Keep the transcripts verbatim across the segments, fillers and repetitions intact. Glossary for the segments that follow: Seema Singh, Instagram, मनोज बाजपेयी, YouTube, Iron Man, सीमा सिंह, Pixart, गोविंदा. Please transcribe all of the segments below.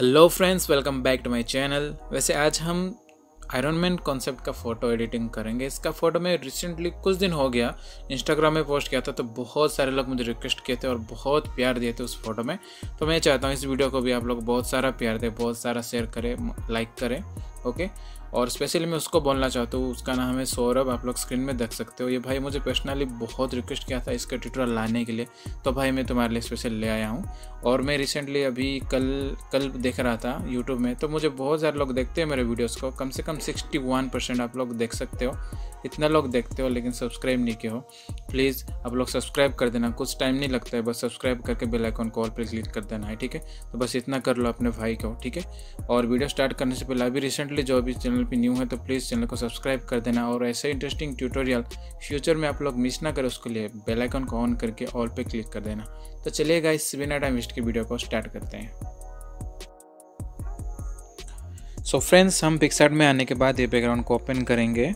Hello friends, welcome back to my channel. वैसे आज हम आयरन मैन कॉन्सेप्ट का फ़ोटो एडिटिंग करेंगे। इसका फ़ोटो मैं रिसेंटली कुछ दिन हो गया इंस्टाग्राम में पोस्ट किया था, तो बहुत सारे लोग मुझे रिक्वेस्ट किए थे और बहुत प्यार दिए थे उस फोटो में। तो मैं चाहता हूँ इस वीडियो को भी आप लोग बहुत सारा प्यार दें, बहुत सारा शेयर करें, लाइक करें, ओके। और स्पेशली मैं उसको बोलना चाहता हूँ, उसका नाम है सौरभ। आप लोग स्क्रीन में देख सकते हो। ये भाई मुझे पर्सनली बहुत रिक्वेस्ट किया था इसका ट्यूटोरियल लाने के लिए, तो भाई मैं तुम्हारे लिए स्पेशल ले आया हूँ। और मैं रिसेंटली अभी कल कल देख रहा था यूट्यूब में, तो मुझे बहुत सारे लोग देखते हैं मेरे वीडियोस को। कम से कम सिक्सटी वन परसेंट आप लोग देख सकते हो, इतना लोग देखते हो लेकिन सब्सक्राइब नहीं किए हो। प्लीज़ आप लोग सब्सक्राइब कर देना, कुछ टाइम नहीं लगता है, बस सब्सक्राइब करके बेल आइकॉन को ऑल पर क्लिक कर देना है, ठीक है। तो बस इतना कर लो अपने भाई को, ठीक है। और वीडियो स्टार्ट करने से पहले अभी रिसेंटली जो अभी चैनल पे न्यू है तो प्लीज़ चैनल को सब्सक्राइब कर देना। और ऐसे इंटरेस्टिंग ट्यूटोरियल फ्यूचर में आप लोग मिस ना करें, उसके लिए बेल आइकॉन को ऑन करके ऑल पे क्लिक कर देना। तो चलिए गाइस, बिना टाइम वेस्ट के वीडियो को स्टार्ट करते हैं। सो so फ्रेंड्स, हम पिक्सार्ट में आने के बाद ये बैकग्राउंड को ओपन करेंगे,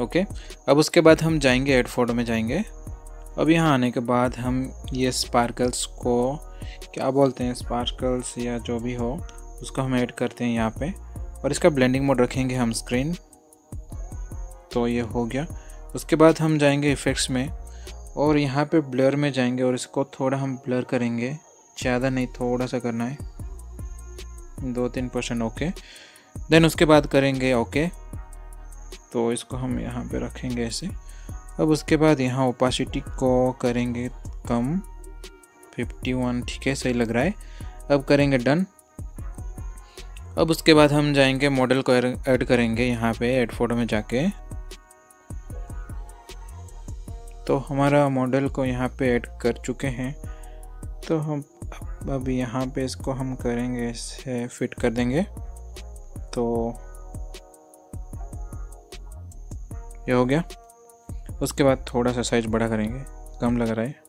ओके। अब उसके बाद हम जाएंगे एड फोटो में जाएंगे। अब यहाँ आने के बाद हम ये स्पार्कल्स को क्या बोलते हैं, स्पार्कल्स या जो भी हो, उसको हम ऐड करते हैं यहाँ पे। और इसका ब्लेंडिंग मोड रखेंगे हम स्क्रीन, तो ये हो गया। उसके बाद हम जाएंगे इफ़ेक्ट्स में और यहाँ पे ब्लर में जाएंगे और इसको थोड़ा हम ब्लर करेंगे, ज़्यादा नहीं, थोड़ा सा करना है, दो तीन परसेंट, ओके। देन उसके बाद करेंगे ओके, तो इसको हम यहाँ पे रखेंगे ऐसे। अब उसके बाद यहाँ ओपेसिटी को करेंगे कम, फिफ्टी वन, ठीक है, सही लग रहा है। अब करेंगे डन। अब उसके बाद हम जाएंगे मॉडल को ऐड करेंगे यहाँ पे ऐड फोटो में जाके। तो हमारा मॉडल को यहाँ पे ऐड कर चुके हैं, तो हम अब यहाँ पे इसको हम करेंगे ऐसे फिट कर देंगे, तो ये हो गया। उसके बाद थोड़ा सा साइज बड़ा करेंगे, कम लग रहा है,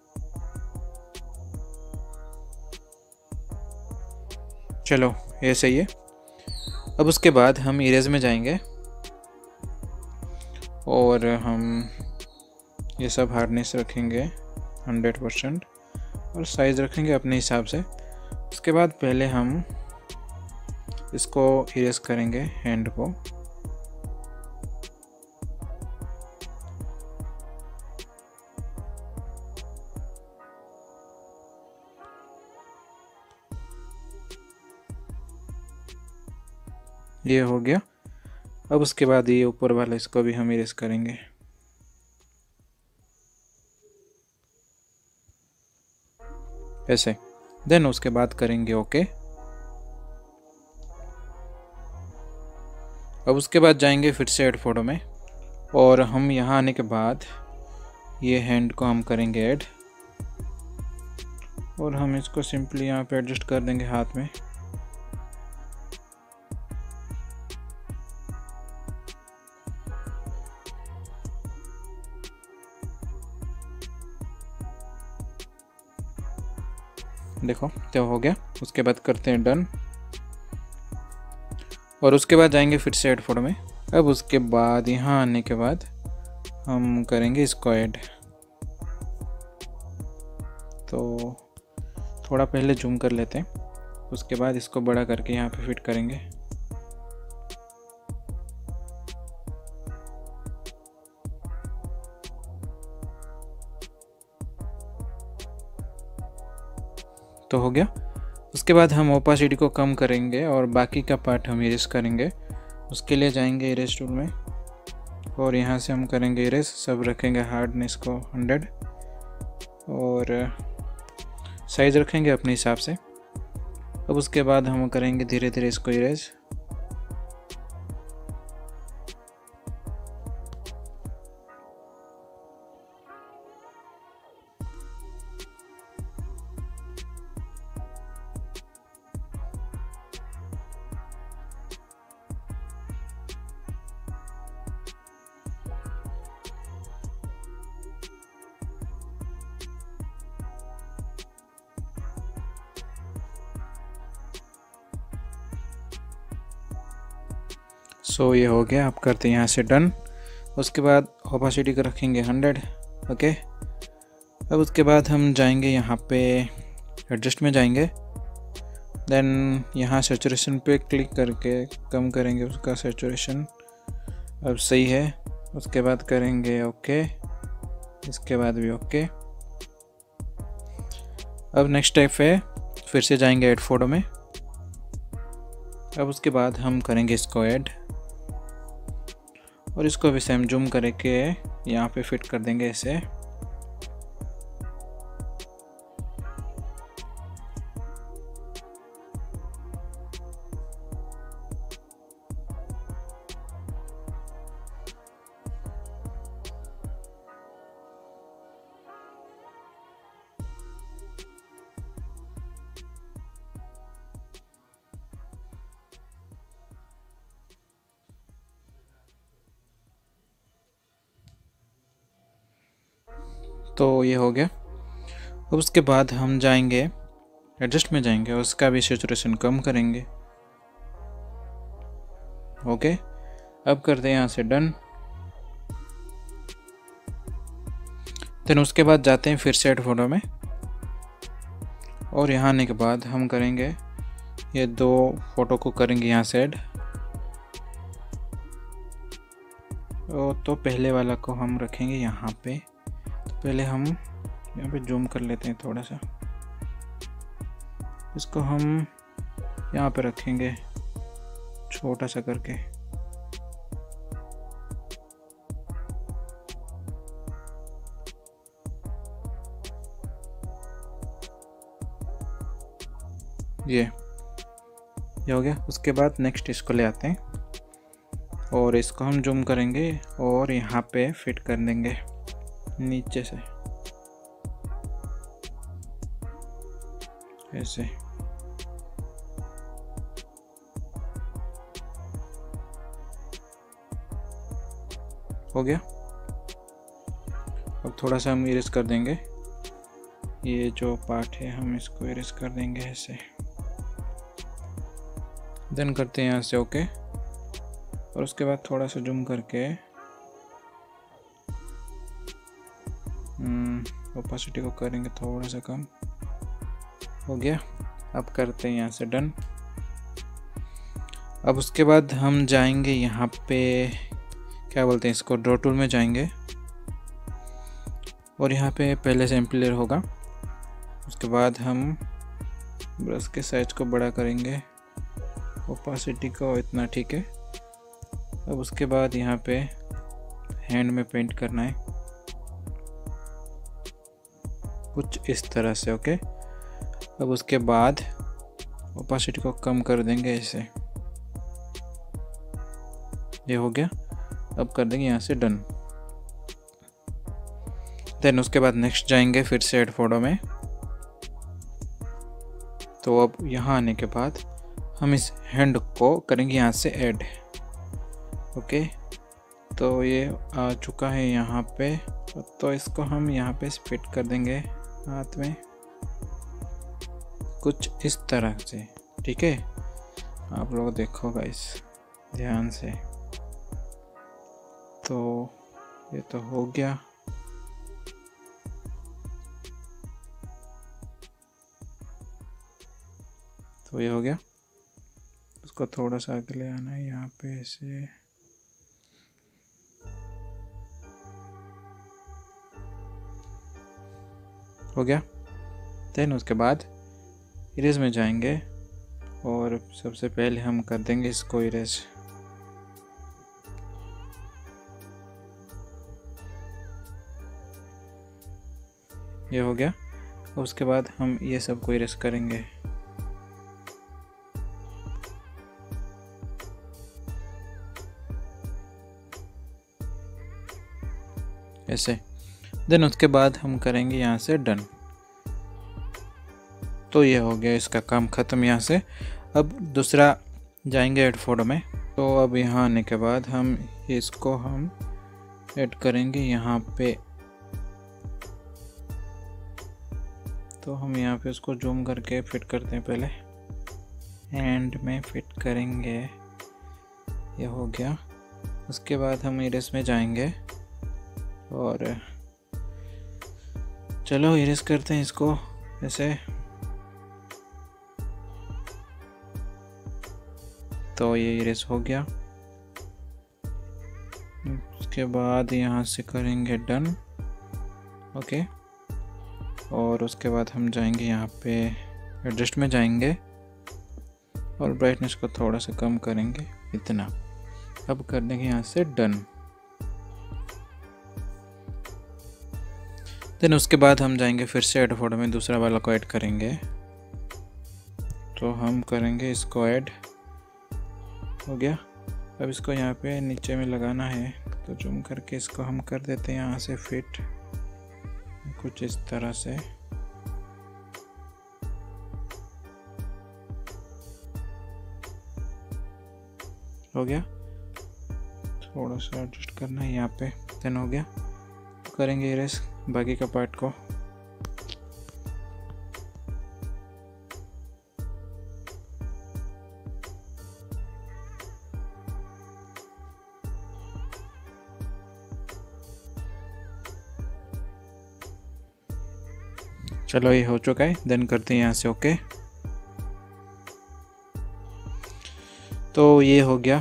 चलो ये सही है। अब उसके बाद हम इरेज में जाएंगे और हम ये सब हार्डनेस रखेंगे हंड्रेड परसेंट और साइज़ रखेंगे अपने हिसाब से। उसके बाद पहले हम इसको इरेज करेंगे हैंड को, ये हो गया। अब उसके बाद ये ऊपर वाला इसको भी हम इरेज करेंगे, ऐसे। देन उसके बाद करेंगे ओके। अब उसके बाद जाएंगे फिर से ऐड फोटो में और हम यहाँ आने के बाद ये हैंड को हम करेंगे ऐड और हम इसको सिंपली यहाँ पे एडजस्ट कर देंगे हाथ में, देखो, तो हो गया। उसके बाद करते हैं डन और उसके बाद जाएंगे फिर से ऐड फोटो में। अब उसके बाद यहाँ आने के बाद हम करेंगे इसको ऐड, तो थोड़ा पहले जूम कर लेते हैं। उसके बाद इसको बड़ा करके यहाँ पे फिट करेंगे, तो हो गया। उसके बाद हम ओपेसिटी को कम करेंगे और बाकी का पार्ट हम इरेज करेंगे। उसके लिए जाएंगे इरेज टूल में और यहाँ से हम करेंगे इरेज, सब रखेंगे हार्डनेस को हंड्रेड और साइज़ रखेंगे अपने हिसाब से। अब उसके बाद हम करेंगे धीरे धीरे इसको इरेज, सो so, ये हो गया। आप करते हैं यहाँ से डन। उसके बाद ओपेसिटी को रखेंगे हंड्रेड, ओके। अब उसके बाद हम जाएंगे यहाँ पे एडजस्ट में जाएंगे देन यहाँ सैचुरेशन पे क्लिक करके कम करेंगे उसका सैचुरेशन। अब सही है। उसके बाद करेंगे ओके, इसके बाद भी ओके। अब नेक्स्ट स्टेप है, फिर से जाएंगे ऐड फोटो में। अब उसके बाद हम करेंगे इसको ऐड और इसको भी सेम जूम करके यहाँ पे फिट कर देंगे इसे। तो ये हो गया। अब उसके बाद हम जाएंगे एडजस्ट में जाएंगे और उसका भी सैचुरेशन कम करेंगे। ओके, अब करते हैं यहाँ से डन। देन उसके बाद जाते हैं फिर से एड फोटो में और यहाँ आने के बाद हम करेंगे ये दो फोटो को करेंगे यहाँ से एड। तो पहले वाला को हम रखेंगे यहाँ पे। पहले हम यहाँ पे जूम कर लेते हैं थोड़ा सा, इसको हम यहाँ पे रखेंगे छोटा सा करके। ये ये हो गया। उसके बाद नेक्स्ट इसको ले आते हैं और इसको हम जूम करेंगे और यहाँ पे फिट कर देंगे नीचे से ऐसे। हो गया। अब थोड़ा सा हम इरेज कर देंगे, ये जो पार्ट है हम इसको इरेज कर देंगे ऐसे। देन करते हैं यहाँ से ओके और उसके बाद थोड़ा सा जूम करके ओपेसिटी को करेंगे थोड़ा सा कम। हो गया। अब करते हैं यहाँ से डन। अब उसके बाद हम जाएंगे यहाँ पे, क्या बोलते हैं इसको, ड्रॉ टूल में जाएंगे और यहाँ पे पहले सैंपल लेयर होगा। उसके बाद हम ब्रश के साइज को बड़ा करेंगे, ओपेसिटी को इतना ठीक है। अब उसके बाद यहाँ पे हैंड में पेंट करना है कुछ इस तरह से। ओके, अब उसके बाद ओपेसिटी को कम कर देंगे ऐसे। ये हो गया। अब कर देंगे यहाँ से डन। देन उसके बाद नेक्स्ट जाएंगे फिर से एड फोटो में। तो अब यहाँ आने के बाद हम इस हैंड को करेंगे यहाँ से ऐड। ओके, तो ये आ चुका है यहाँ पे, तो इसको हम यहाँ पे फिट कर देंगे हाथ में कुछ इस तरह से। ठीक है, आप लोग देखो गाइस ध्यान से। तो ये तो हो गया। तो ये हो गया। उसको थोड़ा सा आगे ले आना है यहाँ पे ऐसे। हो गया। देन उसके बाद इरेज में जाएंगे और सबसे पहले हम कर देंगे इसको इरेज। ये हो गया। और उसके बाद हम ये सब को इरेज करेंगे। ऐसे। देन उसके बाद हम करेंगे यहाँ से डन। तो ये हो गया, इसका काम ख़त्म यहाँ से। अब दूसरा जाएंगे एड फोटो में। तो अब यहाँ आने के बाद हम इसको हम ऐड करेंगे यहाँ पे। तो हम यहाँ पे उसको जूम करके फिट करते हैं, पहले हैंड में फिट करेंगे। ये हो गया। उसके बाद हम इरेज में जाएंगे और चलो इरेज करते हैं इसको ऐसे। तो ये इरेज हो गया। उसके बाद यहाँ से करेंगे डन, ओके। और उसके बाद हम जाएंगे यहाँ पे एडजस्ट में जाएंगे और ब्राइटनेस को थोड़ा सा कम करेंगे, इतना। अब कर देंगे यहाँ से डन। देन उसके बाद हम जाएंगे फिर से ऐड फोटो में, दूसरा वाला को ऐड करेंगे। तो हम करेंगे इसको ऐड, हो गया। अब इसको यहाँ पे नीचे में लगाना है, तो जूम करके इसको हम कर देते हैं यहाँ से फिट, कुछ इस तरह से। हो गया, थोड़ा सा एडजस्ट करना है यहाँ पे, देन हो गया। तो करेंगे इरेज बाकी का पार्ट को। चलो ये हो चुका है, देन करते हैं यहाँ से ओके। तो ये हो गया।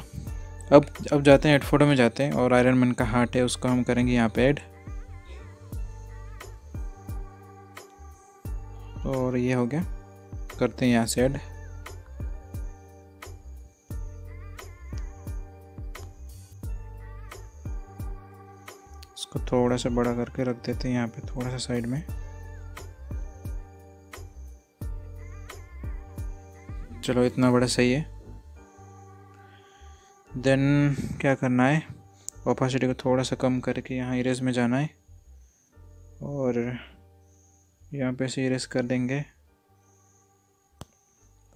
अब अब जाते हैं एड फोटो में जाते हैं और आयरन मैन का हार्ट है उसको हम करेंगे यहाँ पे ऐड। और ये हो गया, करते हैं यहाँ से ऐड। इसको थोड़ा सा बड़ा करके रख देते हैं यहाँ पे, थोड़ा सा साइड में। चलो इतना बड़ा सही है। देन क्या करना है, ओपेसिटी को थोड़ा सा कम करके यहाँ इरेज में जाना है और यहाँ पे से इरेज कर देंगे,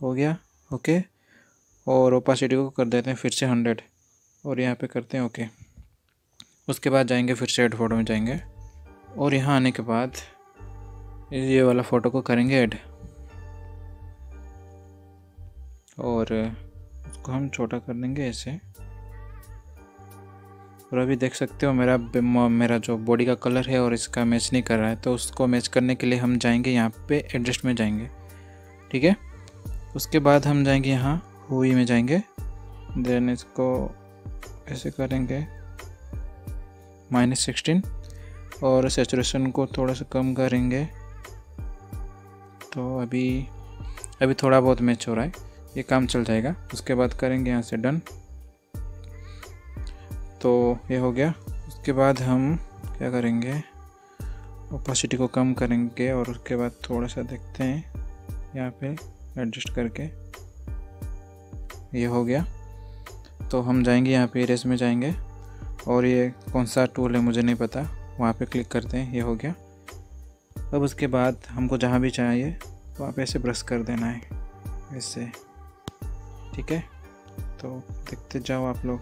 हो गया ओके। और ओपेसिटी को कर देते हैं फिर से हंड्रेड और यहाँ पे करते हैं ओके। उसके बाद जाएंगे फिर से एड फोटो में जाएंगे और यहाँ आने के बाद ये वाला फ़ोटो को करेंगे ऐड और उसको हम छोटा कर देंगे ऐसे। और अभी देख सकते हो मेरा मेरा जो बॉडी का कलर है और इसका मैच नहीं कर रहा है, तो उसको मैच करने के लिए हम जाएंगे यहाँ पे एडजस्ट में जाएंगे, ठीक है। उसके बाद हम जाएंगे यहाँ हुई में जाएंगे, देन इसको ऐसे करेंगे माइनस सिक्सटीन। और सैचुरेशन को थोड़ा सा कम करेंगे। तो अभी अभी थोड़ा बहुत मैच हो रहा है, ये काम चल जाएगा। उसके बाद करेंगे यहाँ से डन। तो ये हो गया। उसके बाद हम क्या करेंगे, ओपेसिटी को कम करेंगे और उसके बाद थोड़ा सा देखते हैं यहाँ पे एडजस्ट करके, ये हो गया। तो हम जाएंगे यहाँ पे इरेज में जाएंगे और ये कौन सा टूल है मुझे नहीं पता, वहाँ पे क्लिक करते हैं, ये हो गया। अब उसके बाद हमको जहाँ भी चाहिए वहाँ पे ऐसे ब्रश कर देना है ऐसे, ठीक है। तो देखते जाओ आप लोग।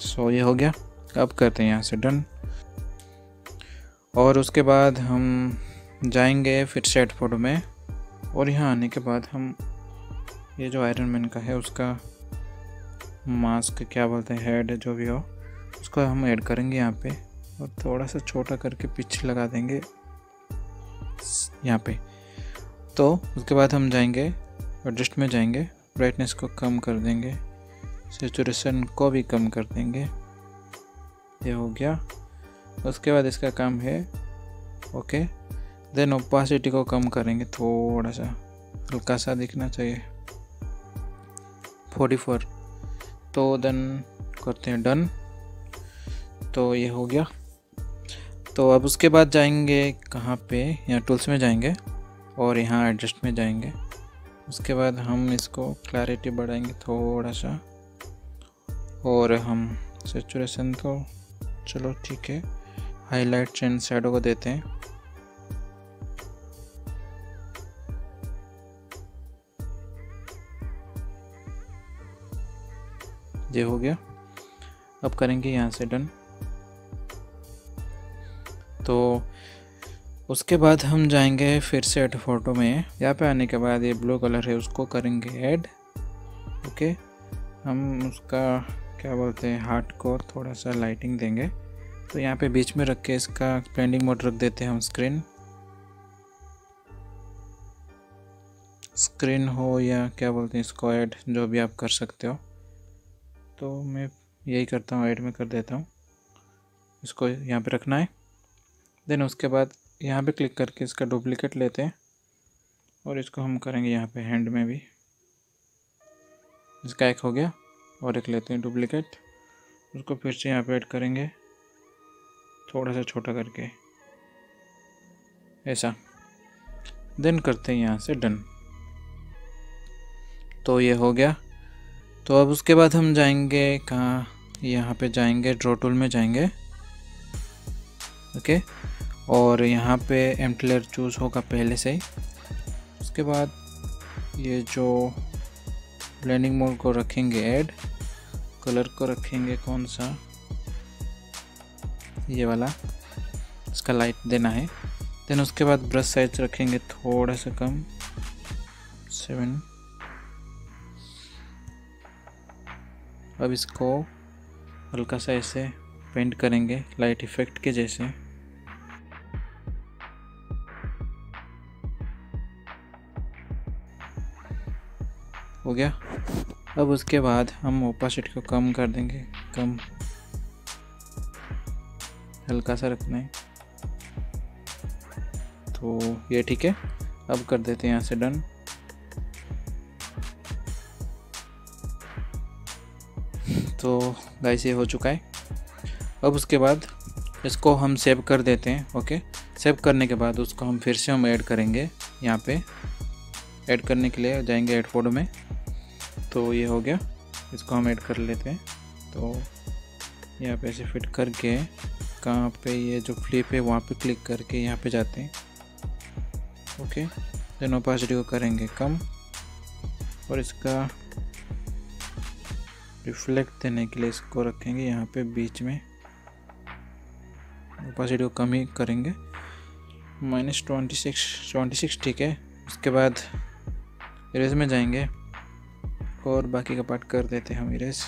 सो ये हो गया। अब करते हैं यहाँ से डन। और उसके बाद हम जाएंगे फिर से एड फोटो में और यहाँ आने के बाद हम ये जो आयरन मैन का है उसका मास्क, क्या बोलते हैं, हेड जो भी हो, उसको हम ऐड करेंगे यहाँ पे और थोड़ा सा छोटा करके पीछे लगा देंगे यहाँ पे। तो उसके बाद हम जाएंगे एडजस्ट में जाएंगे, ब्राइटनेस को कम कर देंगे, सैचुरेशन को भी कम कर देंगे, ये हो गया। उसके बाद इसका काम है ओके। देन ओपेसिटी को कम करेंगे, थोड़ा सा हल्का सा दिखना चाहिए, फोर्टी फोर। तो देन करते हैं डन। तो ये हो गया। तो अब उसके बाद जाएंगे कहाँ पे, यहाँ टूल्स में जाएंगे और यहाँ एडजस्ट में जाएंगे। उसके बाद हम इसको क्लैरिटी बढ़ाएंगे थोड़ा सा और हम सैचुरेशन को, चलो ठीक है, हाईलाइट एंड शैडो को देते हैं। ये हो गया। अब करेंगे यहाँ से डन। तो उसके बाद हम जाएंगे फिर से एड फोटो में, यहाँ पे आने के बाद ये ब्लू कलर है उसको करेंगे ऐड ओके। हम उसका क्या बोलते हैं, हार्ट को थोड़ा सा लाइटिंग देंगे तो यहाँ पे बीच में रख के इसका ब्लेंडिंग मोड रख देते हैं हम। स्क्रीन स्क्रीन हो या क्या बोलते हैं इसको, ऐड जो भी आप कर सकते हो, तो मैं यही करता हूँ, ऐड में कर देता हूँ। इसको यहाँ पे रखना है। देन उसके बाद यहाँ पे क्लिक करके इसका डुप्लीकेट लेते हैं और इसको हम करेंगे यहाँ पे हैंड में भी। इसका एक हो गया और एक लेते हैं डुप्लीकेट, उसको फिर से यहाँ पे ऐड करेंगे थोड़ा सा छोटा करके, ऐसा। देन करते हैं यहाँ से डन। तो ये हो गया। तो अब उसके बाद हम जाएंगे कहाँ, यहाँ पे जाएंगे ड्रॉ टूल में जाएंगे, ओके, और यहाँ पे एम्प्टी लेयर चूज़ होगा पहले से ही। उसके बाद ये जो ब्लेंडिंग मोड को रखेंगे ऐड, कलर को रखेंगे कौन सा, ये वाला, इसका लाइट देना है। देन उसके बाद ब्रश साइज रखेंगे थोड़ा सा कम, सेवन। अब इसको हल्का सा ऐसे पेंट करेंगे लाइट इफ़ेक्ट के जैसे। हो गया। अब उसके बाद हम ओपेसिटी को कम कर देंगे, कम हल्का सा रखना है। तो ये ठीक है। अब कर देते हैं यहाँ से डन। तो गाइस ये हो चुका है। अब उसके बाद इसको हम सेव कर देते हैं, ओके। सेव करने के बाद उसको हम फिर से हम ऐड करेंगे। यहाँ पे ऐड करने के लिए जाएंगे ऐड फोल्डर में। तो ये हो गया, इसको हम ऐड कर लेते हैं। तो यहाँ पे ऐसे फिट करके कहाँ पे ये जो फ्लिप है वहाँ पे क्लिक करके यहाँ पे जाते हैं, ओके। देन ओपेसिटी को करेंगे कम और इसका रिफ्लेक्ट देने के लिए इसको रखेंगे यहाँ पे बीच में। ओपेसिटी को कम ही करेंगे, minus twenty six twenty six ठीक है। उसके बाद इरेज में जाएंगे और बाकी का पार्ट कर देते हैं हम इरेज।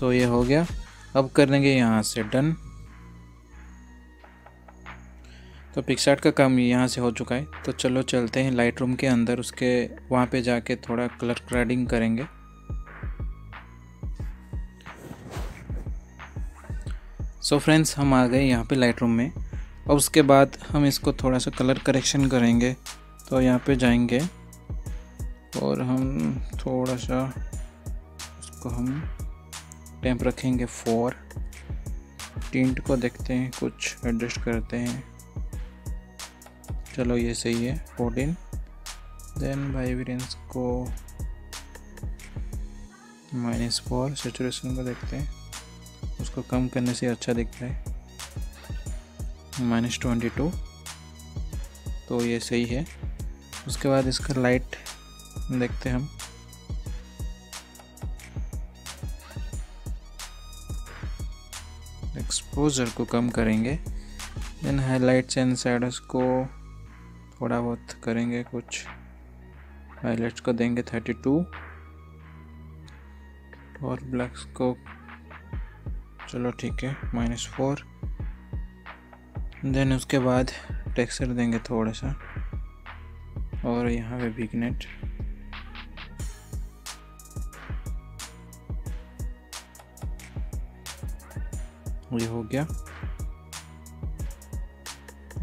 सो so, ये हो गया। अब कर देंगे यहाँ से डन। तो पिक्सार्ट का काम यहाँ से हो चुका है। तो चलो चलते हैं लाइटरूम के अंदर, उसके वहाँ पे जाके थोड़ा कलर ग्रेडिंग करेंगे। सो so, फ्रेंड्स हम आ गए यहाँ पे लाइटरूम में। अब उसके बाद हम इसको थोड़ा सा कलर करेक्शन करेंगे। तो यहाँ पे जाएंगे और हम थोड़ा सा इसको हम टेम्प रखेंगे फोर। टिंट को देखते हैं, कुछ एडजस्ट करते हैं। चलो ये सही है, फोर्टीन। देन वाइब्रेंस को माइनस फोर। सेचुरेशन को देखते हैं, उसको कम करने से अच्छा दिखता है, माइनस ट्वेंटी टू। तो ये सही है। उसके बाद इसका लाइट देखते हैं हम। एक्सपोजर को कम करेंगे। देन हाईलाइट्स एंड शेडोज को थोड़ा बहुत करेंगे, कुछ हाईलाइट्स को देंगे थर्टी टू और ब्लैक्स को चलो ठीक है माइनस फोर। देन उसके बाद टेक्सचर देंगे थोड़ा सा और यहाँ पे विग्नेट। ये हो गया।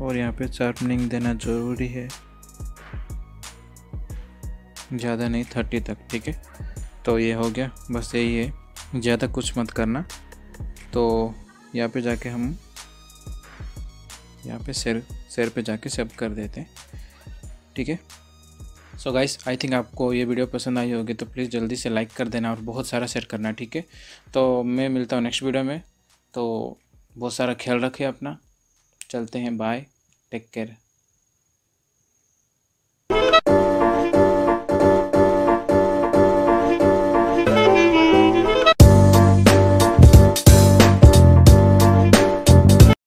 और यहाँ पे शार्पनिंग देना ज़रूरी है, ज़्यादा नहीं, थर्टी तक ठीक है। तो ये हो गया, बस यही है, ज़्यादा कुछ मत करना। तो यहाँ पे जाके हम यहाँ पे शेर शेर पे जाके सेव कर देते हैं, ठीक है। सो गाइस आई थिंक आपको ये वीडियो पसंद आई होगी, तो प्लीज़ जल्दी से लाइक कर देना और बहुत सारा शेयर करना, ठीक है। तो मैं मिलता हूँ नेक्स्ट वीडियो में। तो बहुत सारा ख्याल रखिए अपना। चलते हैं, बाय, टेक केयर।